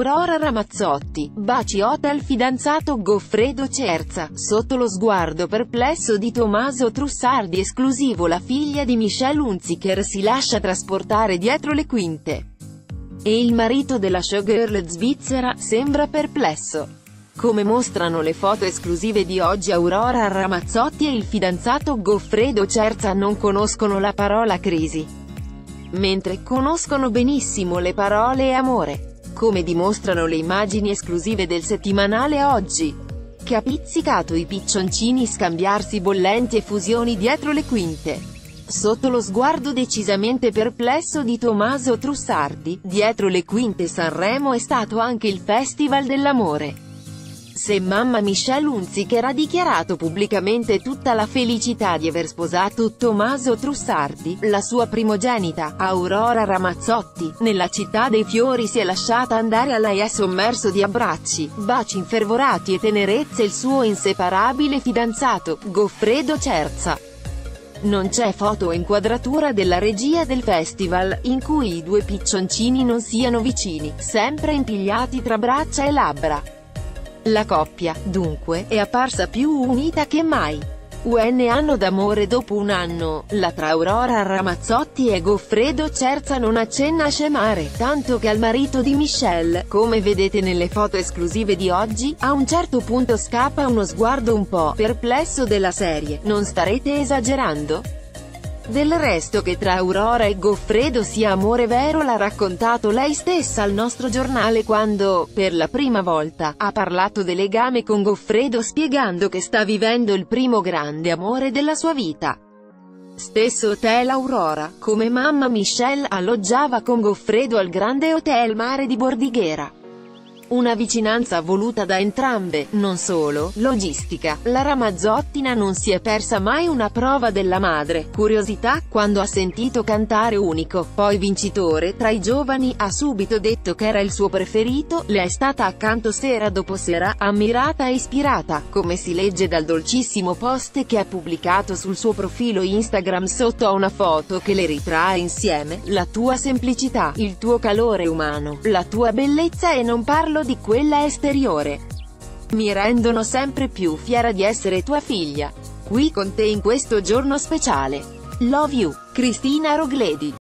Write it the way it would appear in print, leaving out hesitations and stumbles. Aurora Ramazzotti, baci hot al fidanzato Goffredo Cerza, sotto lo sguardo perplesso di Tomaso Trussardi. Esclusivo: la figlia di Michelle Hunziker si lascia trasportare dietro le quinte. E il marito della showgirl svizzera sembra perplesso. Come mostrano le foto esclusive di Oggi, Aurora Ramazzotti e il fidanzato Goffredo Cerza non conoscono la parola crisi, mentre conoscono benissimo le parole amore, come dimostrano le immagini esclusive del settimanale Oggi, che ha pizzicato i piccioncini scambiarsi bollenti effusioni dietro le quinte. Sotto lo sguardo decisamente perplesso di Tomaso Trussardi, dietro le quinte Sanremo è stato anche il Festival dell'amore. Se mamma Michelle Hunziker ha dichiarato pubblicamente tutta la felicità di aver sposato Tomaso Trussardi, la sua primogenita, Aurora Ramazzotti, nella città dei fiori si è lasciata andare alla e ha sommerso di abbracci, baci infervorati e tenerezze il suo inseparabile fidanzato, Goffredo Cerza. Non c'è foto o inquadratura della regia del festival, in cui i due piccioncini non siano vicini, sempre impigliati tra braccia e labbra. La coppia, dunque, è apparsa più unita che mai. Un anno d'amore dopo un anno, la tra Aurora Ramazzotti e Goffredo Cerza non accenna a scemare, tanto che al marito di Michelle, come vedete nelle foto esclusive di Oggi, a un certo punto scappa uno sguardo un po' perplesso della serie: non starete esagerando? Del resto che tra Aurora e Goffredo sia amore vero l'ha raccontato lei stessa al nostro giornale quando, per la prima volta, ha parlato del legame con Goffredo, spiegando che sta vivendo il primo grande amore della sua vita. Stesso hotel Aurora, come mamma Michelle, alloggiava con Goffredo al grande hotel Mare di Bordighera. Una vicinanza voluta da entrambe. Non solo logistica, la Ramazzottina non si è persa mai una prova della madre. Curiosità: quando ha sentito cantare Unico, poi vincitore tra i giovani, ha subito detto che era il suo preferito, le è stata accanto sera dopo sera, ammirata e ispirata, come si legge dal dolcissimo post che ha pubblicato sul suo profilo Instagram sotto a una foto che le ritrae insieme: la tua semplicità, il tuo calore umano, la tua bellezza, e non parlo di quella esteriore. Mi rendono sempre più fiera di essere tua figlia. Qui con te in questo giorno speciale. Love you, Cristina Rogledi.